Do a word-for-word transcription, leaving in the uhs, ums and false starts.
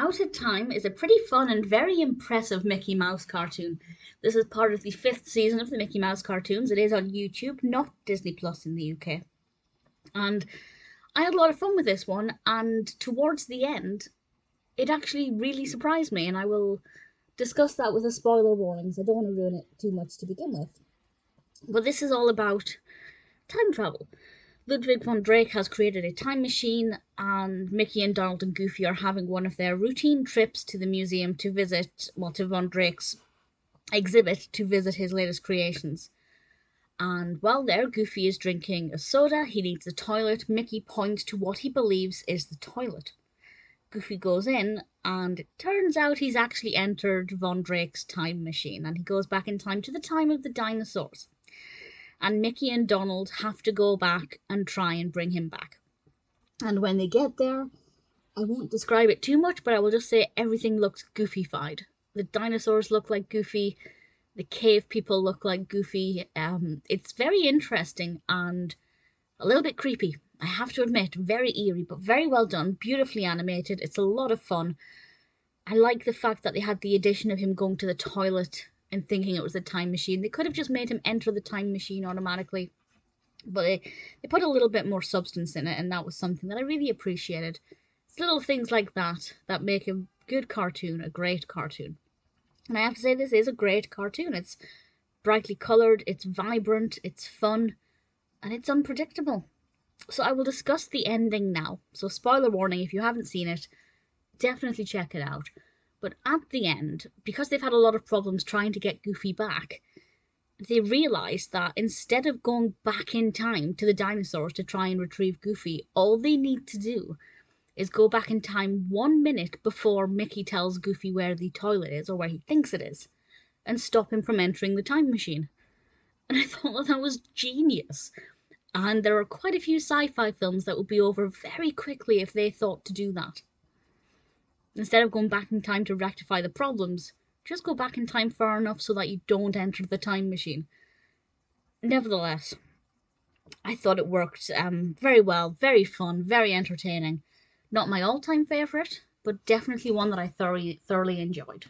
Out of Time is a pretty fun and very impressive Mickey Mouse cartoon. This is part of the fifth season of the Mickey Mouse cartoons. It is on YouTube, not Disney Plus in the U K. And I had a lot of fun with this one, and towards the end, it actually really surprised me, and I will discuss that with a spoiler warning, so I don't want to ruin it too much to begin with. But this is all about time travel. Ludwig von Drake has created a time machine, and Mickey and Donald and Goofy are having one of their routine trips to the museum to visit, well, to von Drake's exhibit to visit his latest creations. And while there, Goofy is drinking a soda, he needs the toilet, Mickey points to what he believes is the toilet. Goofy goes in, and it turns out he's actually entered von Drake's time machine, and he goes back in time to the time of the dinosaurs. And Mickey and Donald have to go back and try and bring him back. And when they get there, I won't describe it too much, but I will just say everything looks Goofy-fied. The dinosaurs look like Goofy, the cave people look like Goofy. Um, it's very interesting and a little bit creepy, I have to admit. Very eerie, but very well done, beautifully animated. It's a lot of fun. I like the fact that they had the addition of him going to the toilet and thinking it was the time machine. They could have just made him enter the time machine automatically, but they, they put a little bit more substance in it, and that was something that I really appreciated. It's little things like that that make a good cartoon a great cartoon. And I have to say, this is a great cartoon. It's brightly coloured, it's vibrant, it's fun, and it's unpredictable. So I will discuss the ending now. So spoiler warning, if you haven't seen it, definitely check it out. But at the end, because they've had a lot of problems trying to get Goofy back, they realised that instead of going back in time to the dinosaurs to try and retrieve Goofy, all they need to do is go back in time one minute before Mickey tells Goofy where the toilet is, or where he thinks it is, and stop him from entering the time machine. And I thought well, that was genius. And there are quite a few sci-fi films that would be over very quickly if they thought to do that. Instead of going back in time to rectify the problems, just go back in time far enough so that you don't enter the time machine. Nevertheless, I thought it worked um, very well, very fun, very entertaining. Not my all-time favourite, but definitely one that I thoroughly, thoroughly enjoyed.